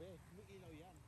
Ve, quiero ir a